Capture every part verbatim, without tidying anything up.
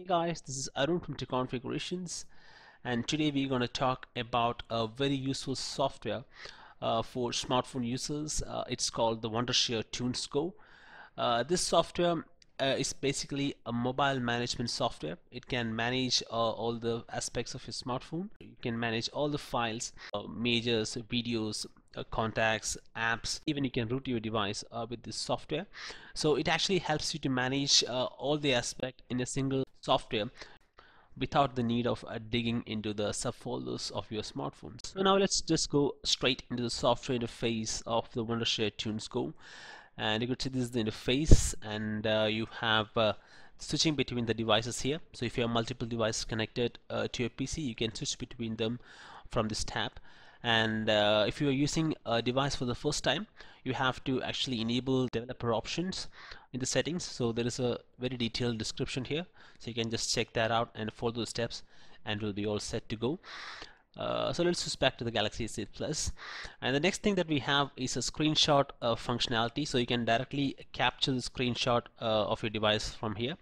Hey guys, this is Arun from Tech Configurations, and today we're going to talk about a very useful software uh, for smartphone users. Uh, it's called the Wondershare TunesGo. Uh, this software uh, is basically a mobile management software. It can manage uh, all the aspects of your smartphone. You can manage all the files, uh, majors, videos, Uh, contacts, apps. Even you can root your device uh, with this software. So it actually helps you to manage uh, all the aspects in a single software without the need of uh, digging into the subfolders of your smartphones. So now let's just go straight into the software interface of the Wondershare TunesGo, and you could see this is the interface, and uh, you have uh, switching between the devices here. So if you have multiple devices connected uh, to your P C, you can switch between them from this tab. And uh, if you are using a device for the first time, you have to actually enable developer options in the settings. So there is a very detailed description here, so you can just check that out and follow those steps and we'll be all set to go. Uh, so let's switch back to the Galaxy S eight plus, and the next thing that we have is a screenshot uh, functionality. So you can directly capture the screenshot uh, of your device from here.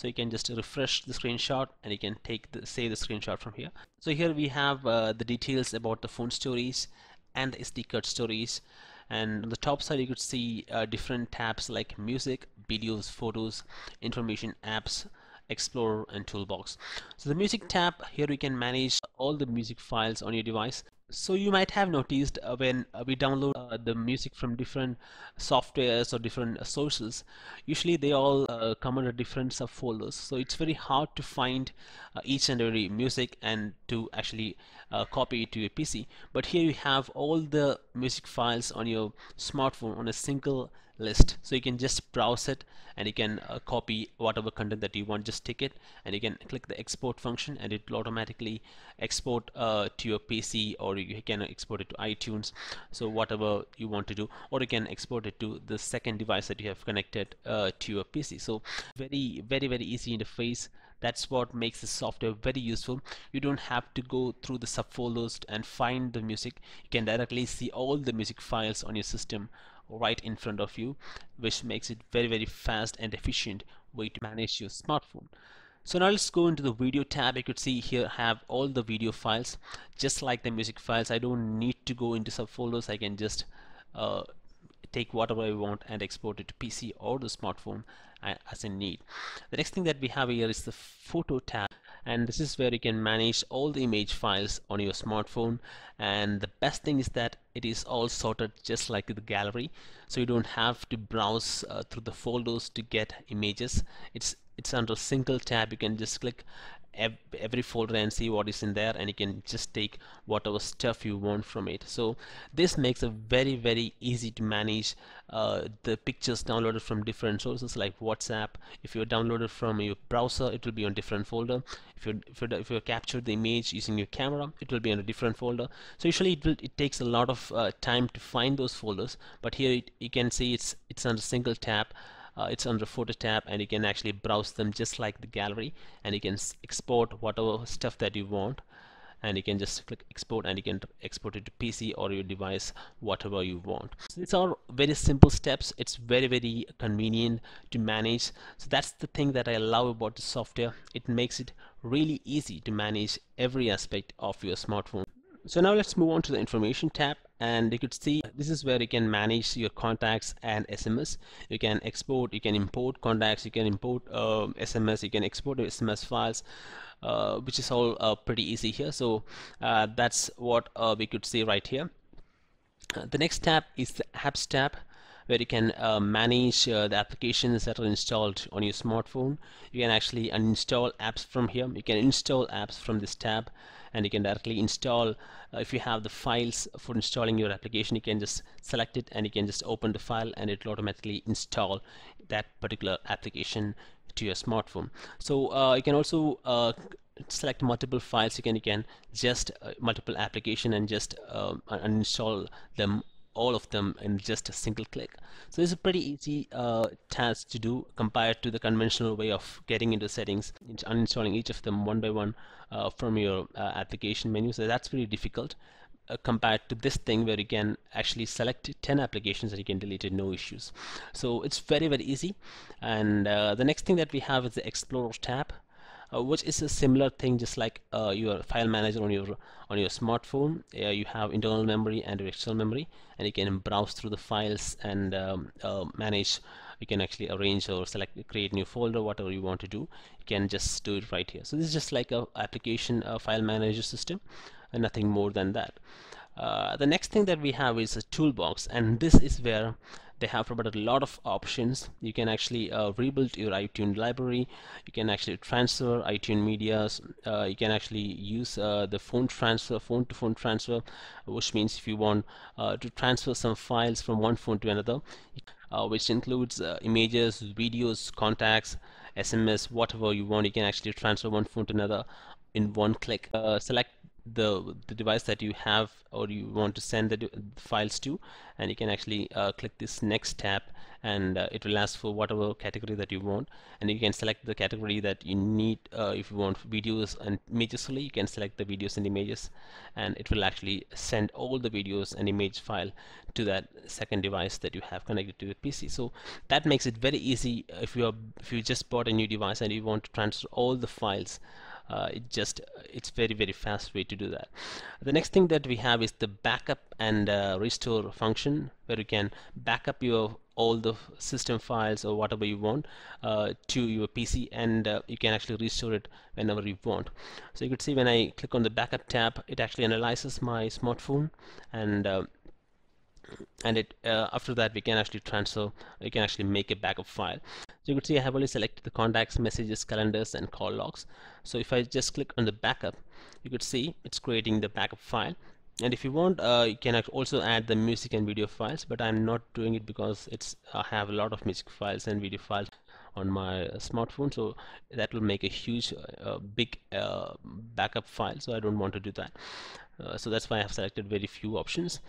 So you can just refresh the screenshot and you can take the, save the screenshot from here. So here we have uh, the details about the phone stories and the S D card stories, and on the top side you could see uh, different tabs like music, videos, photos, information, apps, Explorer and toolbox. So the music tab, here we can manage all the music files on your device. So you might have noticed uh, when uh, we download uh, the music from different softwares or different uh, sources, usually they all uh, come under different subfolders. So it's very hard to find uh, each and every music and to actually uh, copy it to your P C. But here you have all the music files on your smartphone on a single list. So you can just browse it and you can uh, copy whatever content that you want. Just tick it and you can click the export function and it will automatically export uh, to your P C, or you can export it to iTunes, so whatever you want to do, or you can export it to the second device that you have connected uh, to your P C. So very very very easy interface. That's what makes this software very useful. You don't have to go through the subfolders and find the music. You can directly see all the music files on your system right in front of you, which makes it very very fast and efficient way to manage your smartphone. So now let's go into the video tab. You could see here have all the video files, just like the music files. I don't need to go into subfolders. I can just uh, take whatever I want and export it to P C or the smartphone as I need. The next thing that we have here is the photo tab, and this is where you can manage all the image files on your smartphone. And the best thing is that it is all sorted just like the gallery, so you don't have to browse uh, through the folders to get images. It's It's under a single tab. You can just click every folder and see what is in there, and you can just take whatever stuff you want from it. So this makes it very very easy to manage uh, the pictures downloaded from different sources like WhatsApp. If you're downloaded from your browser, it will be on different folder. If you if you if you captured the image using your camera, it will be on a different folder. So usually it will, it takes a lot of uh, time to find those folders, but here it, you can see it's it's under a single tab. Uh, it's under photo tab, and you can actually browse them just like the gallery, and you can export whatever stuff that you want, and you can just click export and you can export it to P C or your device, whatever you want. So these are very simple steps. It's very very convenient to manage. So that's the thing that I love about the software. It makes it really easy to manage every aspect of your smartphone. So now let's move on to the information tab, and you could see this is where you can manage your contacts and S M S. You can export, you can import contacts, you can import uh, S M S, you can export S M S files, uh, which is all uh, pretty easy here. So uh, that's what uh, we could see right here. Uh, the next tab is the apps tab, where you can uh, manage uh, the applications that are installed on your smartphone. You can actually uninstall apps from here. You can install apps from this tab, and you can directly install. Uh, if you have the files for installing your application, you can just select it and you can just open the file, and it will automatically install that particular application to your smartphone. So uh, you can also uh, select multiple files. You can, you can just uh, multiple application and just uh, uninstall them, all of them, in just a single click. So it's a pretty easy uh, task to do compared to the conventional way of getting into settings, uninstalling each of them one by one uh, from your uh, application menu. So that's pretty difficult uh, compared to this thing where you can actually select ten applications and you can delete it, no issues. So it's very very easy. And uh, the next thing that we have is the Explorer tab. uh, which is a similar thing, just like uh, your file manager on your on your smartphone. Uh, you have internal memory and external memory, and you can browse through the files and um, uh, manage. You can actually arrange or select, create new folder, whatever you want to do. You can just do it right here. So this is just like a application uh, file manager system, and nothing more than that. Uh, the next thing that we have is a toolbox, and this is where they have provided a lot of options. You can actually uh, rebuild your iTunes library, you can actually transfer iTunes media, uh, you can actually use uh, the phone transfer, phone to phone transfer, which means if you want uh, to transfer some files from one phone to another, uh, which includes uh, images, videos, contacts, S M S, whatever you want. You can actually transfer one phone to another in one click. Uh, select The, the device that you have or you want to send the, the files to, and you can actually uh, click this next tab, and uh, it will ask for whatever category that you want, and you can select the category that you need. Uh, if you want videos and images only, you can select the videos and images, and it will actually send all the videos and image file to that second device that you have connected to your P C. So that makes it very easy. If you are if you just bought a new device and you want to transfer all the files, Uh, it just it's very very fast way to do that. The next thing that we have is the backup and uh, restore function, where you can back up your all the system files or whatever you want uh, to your P C, and uh, you can actually restore it whenever you want. So you could see when I click on the backup tab, it actually analyzes my smartphone, and uh, and it uh, after that we can actually transfer, we can actually make a backup file. So you could see I have only selected the contacts, messages, calendars, and call logs. So if I just click on the backup, you could see it's creating the backup file. And if you want, uh, you can also add the music and video files, but I'm not doing it because it's I have a lot of music files and video files on my smartphone, so that will make a huge uh, big uh, backup file, so I don't want to do that. Uh, so that's why I have selected very few options.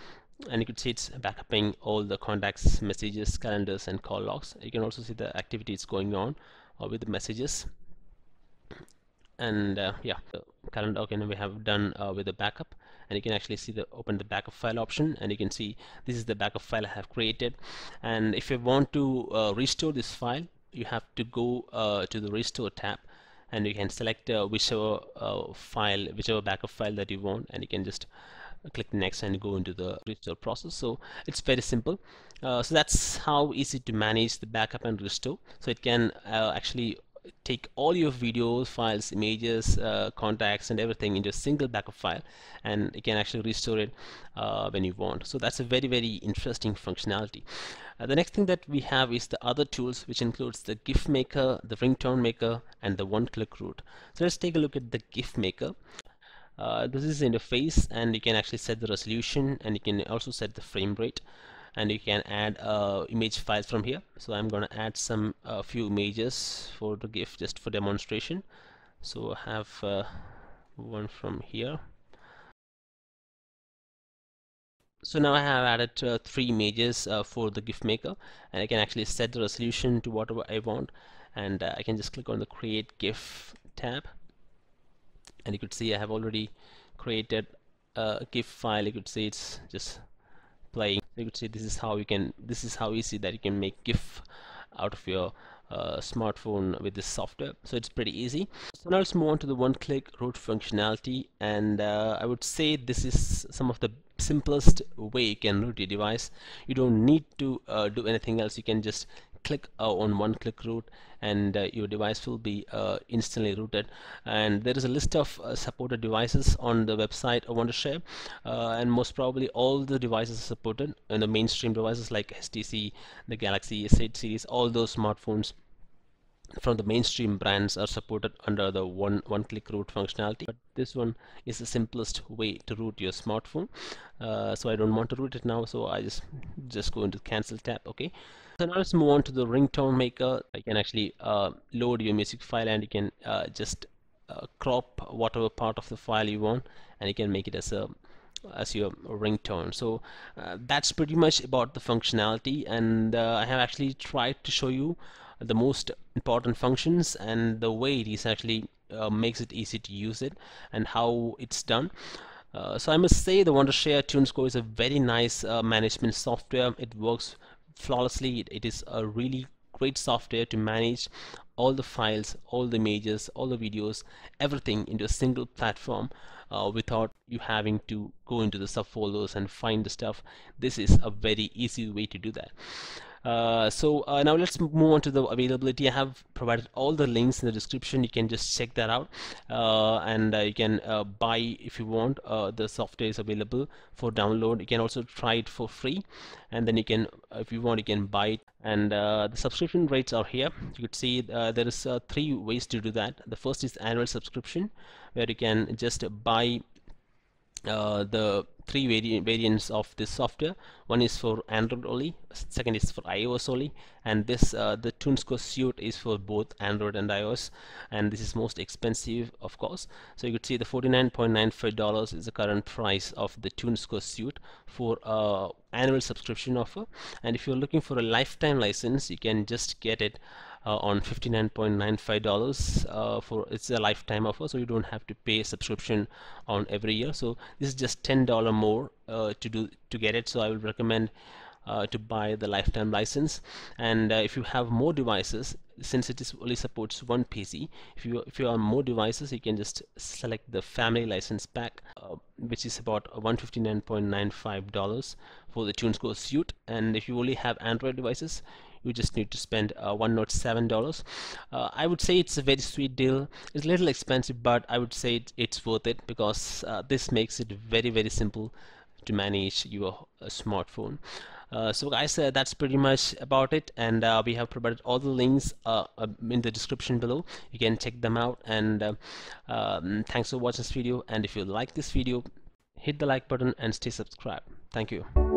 And you could see it's backupping all the contacts, messages, calendars, and call logs. You can also see the activities going on uh, with the messages, and uh, yeah, the calendar. Okay, now we have done uh, with the backup, and you can actually see the open the backup file option, and you can see this is the backup file I have created. And if you want to uh, restore this file, you have to go uh, to the restore tab, and you can select uh, whichever uh, file, whichever backup file that you want, and you can just click next and go into the restore process. So it's very simple. Uh, so that's how easy to manage the backup and restore. So it can uh, actually take all your videos, files, images, uh, contacts, and everything into a single backup file, and you can actually restore it uh, when you want. So that's a very very interesting functionality. Uh, the next thing that we have is the other tools, which includes the GIF maker, the ringtone maker, and the one click route. So let's take a look at the GIF maker. Uh, this is the interface, and you can actually set the resolution, and you can also set the frame rate, and you can add uh, image files from here. So I'm gonna add some uh, few images for the GIF just for demonstration. So I have uh, one from here. So now I have added uh, three images uh, for the GIF maker, and I can actually set the resolution to whatever I want, and uh, I can just click on the create GIF tab. And you could see I have already created a GIF file. You could see it's just playing. You could see this is how you can. This is how easy that you can make GIF out of your uh, smartphone with this software. So it's pretty easy. So now let's move on to the one-click route functionality, and uh, I would say this is some of the simplest way you can route your device. You don't need to uh, do anything else. You can just click uh, on one click route, and uh, your device will be uh, instantly routed. And there is a list of uh, supported devices on the website of Wondershare, uh, and most probably all the devices are supported, and the mainstream devices like H T C, the Galaxy S eight series, all those smartphones from the mainstream brands are supported under the one one click route functionality. But this one is the simplest way to route your smartphone, uh, so I don't want to route it now, so I just just go into cancel tab. Okay, so now let's move on to the ringtone maker. You can actually uh, load your music file, and you can uh, just uh, crop whatever part of the file you want, and you can make it as a as your ringtone. So uh, that's pretty much about the functionality, and uh, I have actually tried to show you the most important functions and the way it is actually uh, makes it easy to use it and how it's done. Uh, so I must say the Wondershare TunesGo is a very nice uh, management software. It works flawlessly. It, it is a really great software to manage all the files, all the images, all the videos, everything into a single platform uh, without you having to go into the subfolders and find the stuff. This is a very easy way to do that. Uh, so uh, now let's move on to the availability. I have provided all the links in the description. You can just check that out, uh, and uh, you can uh, buy if you want. Uh, the software is available for download. You can also try it for free, and then you can, if you want, you can buy it. And uh, the subscription rates are here. You could see uh, there is uh, three ways to do that. The first is annual subscription, where you can just buy uh, the three vari variants of this software. One is for Android only, second is for iOS only, and this uh, the TunesGo suite is for both Android and iOS, and this is most expensive, of course. So you could see the forty-nine ninety-five is the current price of the TunesGo suite for uh, annual subscription offer. And if you're looking for a lifetime license, you can just get it Uh, on fifty-nine ninety-five uh, for it's a lifetime offer, so you don't have to pay a subscription on every year. So this is just ten dollars more uh, to do to get it. So I would recommend uh, to buy the lifetime license. And uh, if you have more devices, since it is only supports one P C, if you if you have more devices, you can just select the family license pack, uh, which is about one fifty-nine ninety-five for the TunesGo suite. And if you only have Android devices, you just need to spend uh, one hundred seven dollars. Uh, I would say it's a very sweet deal. It's a little expensive, but I would say it, it's worth it, because uh, this makes it very, very simple to manage your uh, smartphone. Uh, so guys, uh, that's pretty much about it, and uh, we have provided all the links uh, in the description below. You can check them out, and uh, um, thanks for watching this video. And if you like this video, hit the like button and stay subscribed. Thank you.